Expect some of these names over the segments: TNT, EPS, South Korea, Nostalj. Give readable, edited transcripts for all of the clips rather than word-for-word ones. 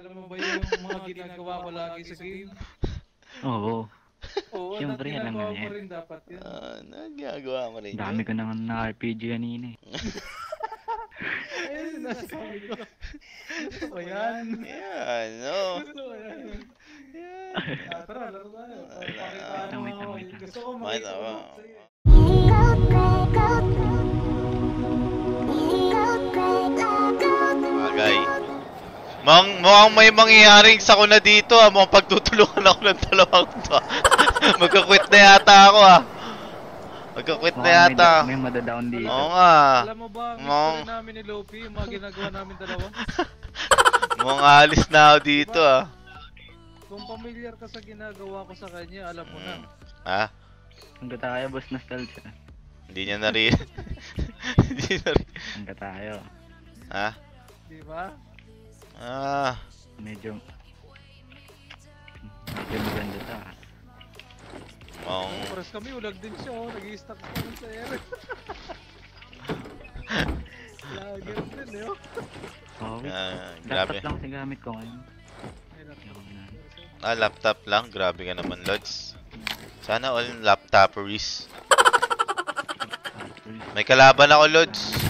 Alam mo ba yung mga ginagawa ko lagi sa game? Oo. Oo, ginagawa ko rin dapat yan. Nagagawa ko rin. Dami ko nang na-RPG kanina eh. Ayun, nasasabi ko. Gusto ko yan. Yan, no. Gusto ko yan. Yan. Tara, laro tayo. Pakita mo ako. Gusto ko makikot. Mukhang may mangyayaring sa ko na dito ah. Mukhang pagtutulungan ako ng dalawang to ah. Magkakwit na yata ako ah. Magkakwit na yata. May madadown dito. Oo nga. Alam mo ba ang history namin ni Lopi, yung mga ginagawa namin dalawa? Mukhang alis na ako dito ah. Kung pamilyar ka sa ginagawa ko sa kanya, alam mo na. Ha? Hangga tayo, boss Nostalj. Hindi niya nari. Hindi nari. Hangga tayo. Ha? Diba? Medyo maganda ta. Oras kami, ulag din siya oh, nag-i-stack ko sa air. Lagi din eh oh. Laptop lang sinagamit ko ngayon. Laptop lang? Grabe ka naman, Lods. Sana all laptoperies. May kalaban ako, Lods.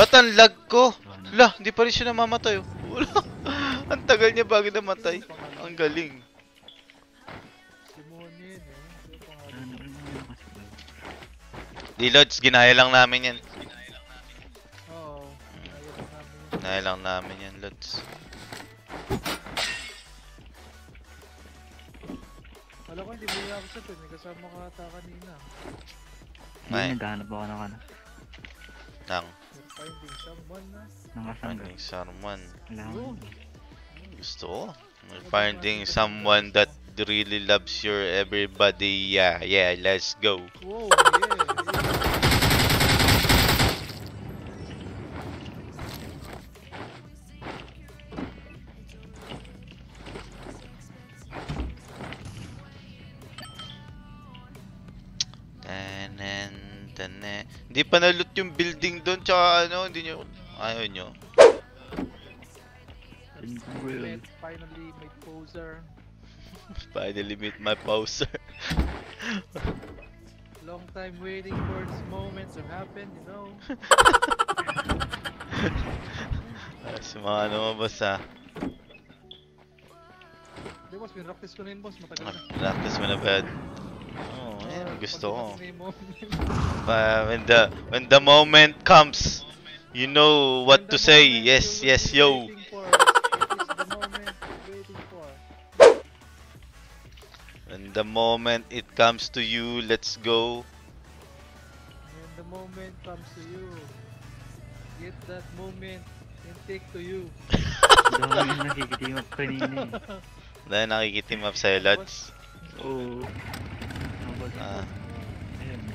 Ba't ang lag ko? Lah, hindi pa rin siya namamatay. Wala. Ang tagal niya bago namatay. Ang galing. Di Lods, ginaya lang namin yan. Ginaya lang namin yan, Lods. Wala ko, hindi mo yung upset eh. May kasama ka ata kanina. Hindi, naghahanap ako na kanina. Nang finding someone. Gusto ko. Finding someone that really loves your everybody. Yeah, yeah, let's go. Whoa, yeah. Hindi pa nalot yung building doon, tsaka ano, hindi nyo, ayaw nyo. Finally meet poser. Finally meet my poser. Long time waiting for this moment to happen, you know. Ayos mga ano boss ha. Hindi boss, pinractice ko na yun boss, matagal na. Practice mo na ba? Oo, ayun, gusto ko. When the moment comes, you know what to say. Yes, yes, yo. When the moment it comes to you, let's go. When the moment comes to you, get that moment and take to you. Dahil nakikitim up kanina. Dahil nakikitim up sa'yo, Lods. Oo.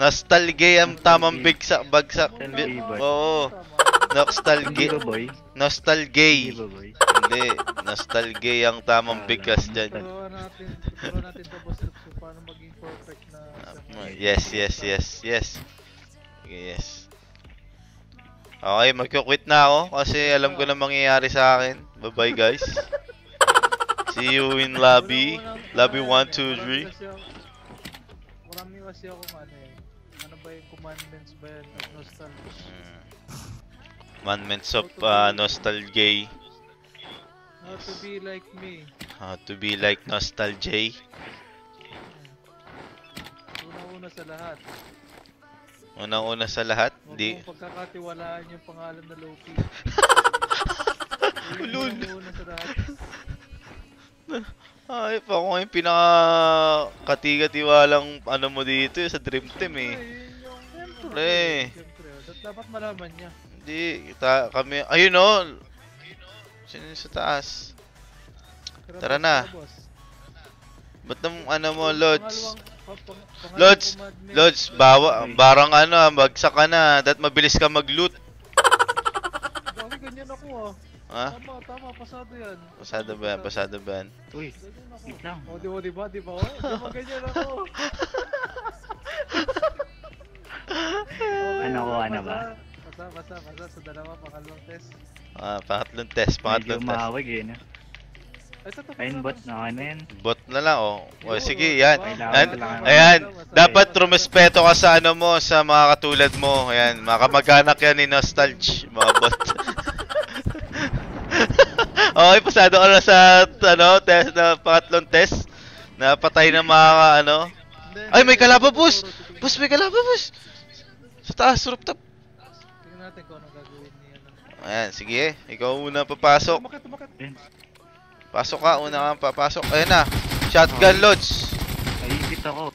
Nostalgia ang tamang bigsak. Bagsak. Oo. Nostalgia. Nostalgia. Hindi. Nostalgia ang tamang bigkas dyan. Tuturuan natin to, boss. Paano maging perfect na... Yes. Yes. Okay, magkukwit na ako. Kasi alam ko na mangyayari sa akin. Bye-bye, guys. See you in lobby. Lobby 1, 2, 3. Marami kasi ako ano ba yung commandments ba yan of Nostalj? Commandments of Nostalj. How to be like me. How to be like Nostalj. Unang-una sa lahat? Di. Huwag mong pagkakatiwalaan yung pangalan na Loki. Ulun! Unang-una sa lahat. Ay, pa ako yung pinakatiga-tiwalang ano mo dito sa Dream Team eh. Siyempre. Dapat malaman niya. Hindi, kita kami. Ayun o. Sino sa taas? Tara na. Ba't nang ano mo, Lods? Lods, barang ano, bagsak ka na. Dapat mabilis ka mag-loot. Bakit ganyan ako ah. Ah? Tama, tama, pasado yan. Pasado ba yan? Pasado ba yan? Uy, wait lang. O, di ba? O, ganyan ako. Ano ko, ano ba? Basta. Sa dalawa, pangatlong test. Ah, pangatlong test. Medyo mahawag yun, eh. Ayun, bot na ano yan? Bot na lang, o. O, sige, yan. Ayan, dapat rumespeto ka sa ano mo, sa mga katulad mo. Ayan, mga kamag-anak yan ni Nostalj, mga bot. Okay, pasado ka na sa ano, test na pangatlong test. Napatay na mga ano. Ay, may kalaba, boss! Boss, may kalaba, boss! Sa taas, rooftop. Tignan natin kung anong gagawin niya. Ayan, sige. Ikaw una papasok. Pasok ka, una kang papasok. Ayan na, shotgun Lods. Naipit ako.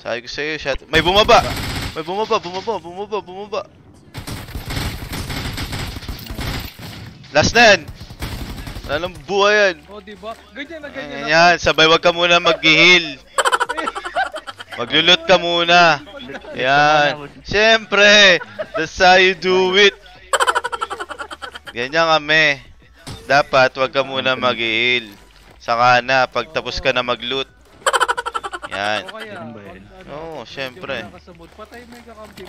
Sabi ko sa'yo, shotgun. May bumaba! May bumaba. Last na yan! Alam buhay yan. O, diba? Ganyan na. Ganyan, sabay wag ka muna mag-heal. Maglulot ka muna. Yan. Siyempre, that's how you do it. Ganyan kami. Dapat wag ka muna mag-heal. Saka na, pag tapos ka na mag-loot. Yan. Oo, siyempre.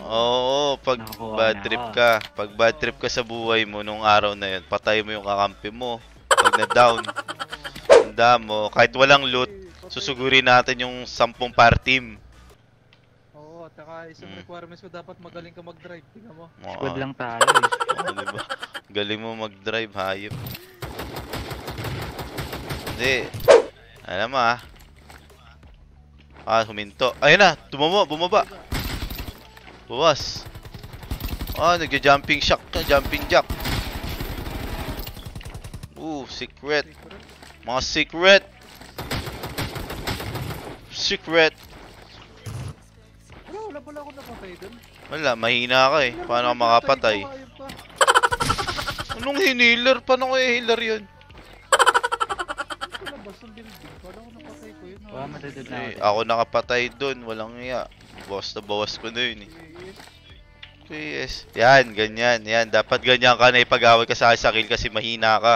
Oo, pag bad trip ka. Pag bad trip ka sa buhay mo nung araw na yun, patay mo yung kakampi mo. Pag na-down, handa mo. Kahit walang loot, susuguri natin yung 10 par team. Oo, taka isang requirements mo, dapat magaling ka mag-drive. Tingnan mo. Squad lang tayo eh. Diba? Galing mo mag-drive, hayop. Hindi. Alam mo ah. Ah, huminto. Ayun na, bumaba. Buwas. Ah, nagja-jumping shock ka, jumping jack. Secret. Mga secret. Secret. Wala pala ako napatay dun. Wala, mahina ka eh. Paano ka makapatay? Anong hiniler? Paano ko i-healer yun? Ako nakapatay dun. Walang iya. Bawas na bawas ko na yun eh. Yes. Yan, ganyan. Yan. Dapat ganyan ka na ipag-away ka sa akin kasi mahina ka.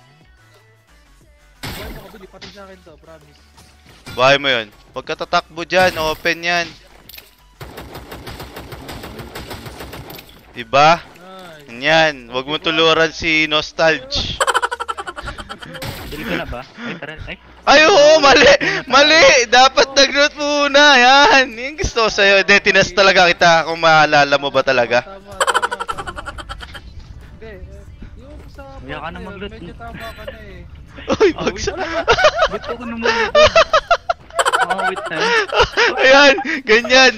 Buhay mo kabili, pati sa akin to, promise. Buhay mo yun. Huwag ka tatakbo dyan, open yan. Diba? Yan, huwag mo tuluran si Nostalj. Dali ko na ba? Ay, oo, mali. Dapat nag-loot muna, yan. Yung gusto ko sa'yo. De, tinas talaga kita kung maalala mo ba talaga. Kaya ka na mag-loot. Medyo tama ka na eh. Uy, bagsak. Ba't ako naman-loot? Makawit na. Ayan, ganyan.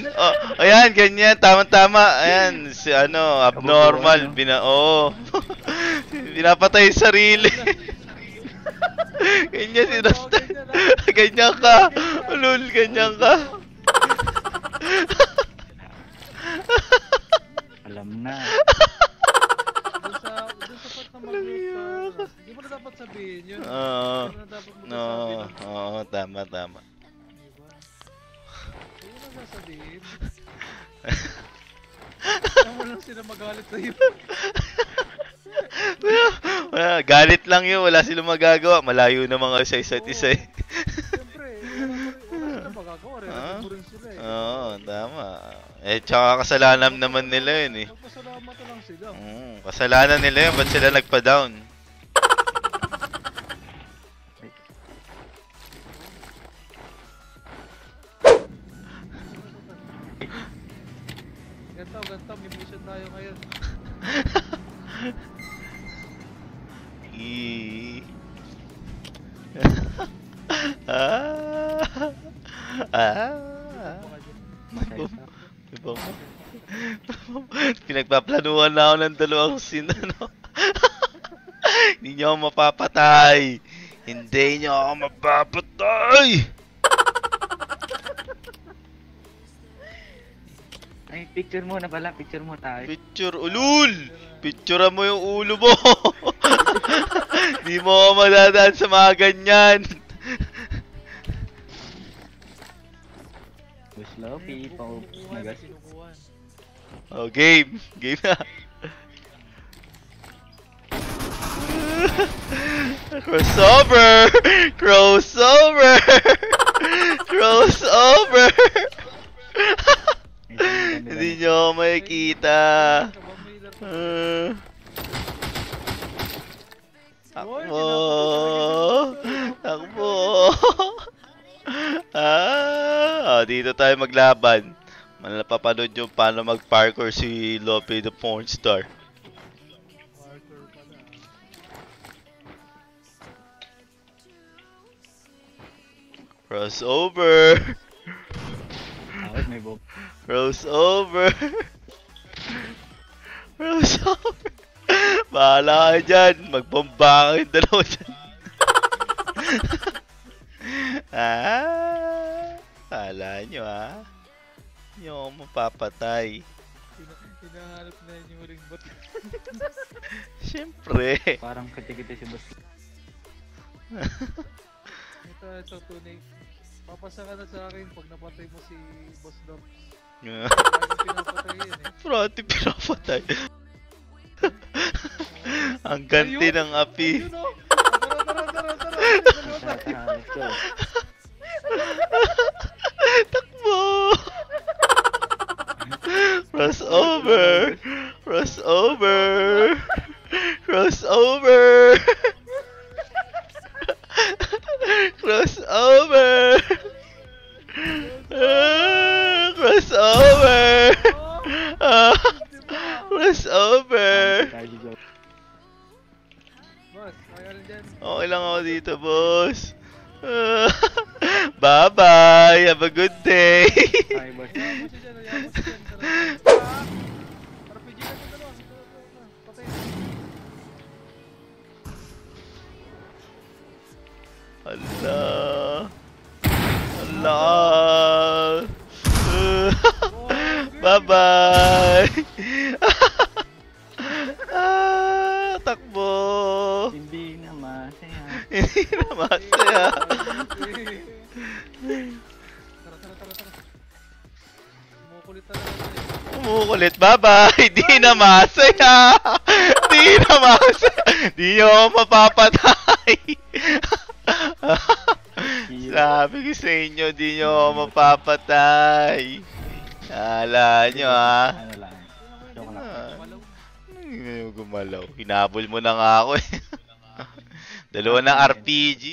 Ayan, ganyan. Tama-tama. Ayan, si ano, abnormal. Oo. Pinapatay yung sarili. Ganyan si Nostal. Ganyan ka. Lul, ganyan ka. Alam na. Hindi mo na dapat sabihin yun. Oo, tama. Hindi mo na sasabihin. Kaya mo lang sila magalit sa iyo. Galit lang yun, wala silang magagawa. Malayo na mga sa isa't isa. Siyempre, wala silang magagawa. Related mo rin sila eh. Oo, tama. Eh, tsaka kasalanan naman nila yun eh. Nagpasalamat lang sila. Kasalanan nila yun, ba't sila nagpa-down? Ganto, may mission tayo ngayon. Pinagpaplanuhan na ako ng dalawang scene, ano? Hindi nyo ako mapapatay! Hindi nyo ako mapapatay! Ay, picture mo na pala. Picture mo tayo. Picture, ulul! Picturean mo yung ulo mo! Hindi mo ako madadaan sa mga ganyan! Slow people, oh, game! Game na! Crossover! Crossover! Crossover! Hindi nyo makikita! Takbo! Takbo! Dito tayo maglaban. Malapapanood yung paano mag-parkour si Lope the Porn Star. Crossover! Crossover! Crossover! Bahala ka dyan! Magbomba ka yung dalawa dyan! Bahala nyo ah! Hindi ako mapapatay. Hinahanap na yun yung ringbot. Siyempre. Parang katikita si Bas. Ito tunay. Papasa ka na sa akin pag napatay mo si Boss Dom. Pinapatay yun eh. Prati pinapatay. Ang ganti ng api. Takbo! Crossover! Crossover! Crossover! Crossover! Crossover! Crossover! Okay lang ako dito, boss. Bye-bye! Have a good day! Allah! Allah! Bye-bye! Takbo! Hindi na masaya. Hindi na masaya. Umukulit, bye-bye! Hindi na masaya! Hindi na masaya! Hindi nyo ako mapapatay! Sabi ko sa inyo, hindi nyo ako mapapatay! Alaan nyo ah! Hindi nyo gumalaw. Hinabol mo na nga ako eh. Dalawa ng RPG.